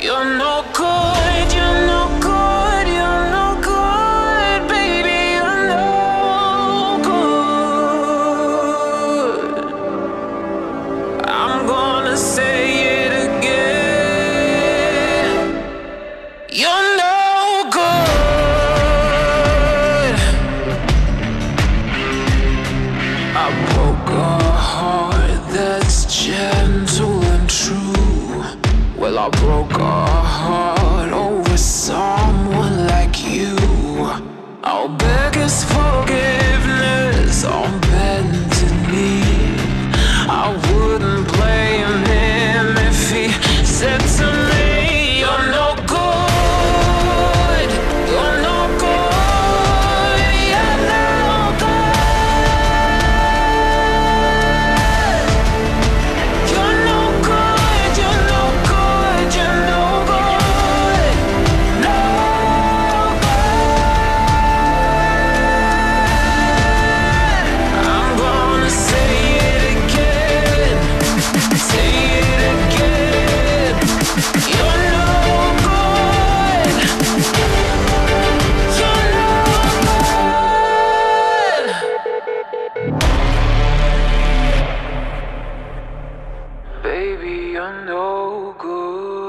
You're no good, you're no good, you're no good, baby, you're no good. I'm gonna say it again, you're no good. I broke a heart that's gentle and true. Well, I broke a heart over someone like you. I'll beg his forgiveness on bended knee. I wouldn't blame him if he said to me, you're no good, you're no good, you're no good. You're no good, you're no good, you're no good, no good. I'm gonna say it again, say it again, you're no good, you're no good. Baby, you're no good.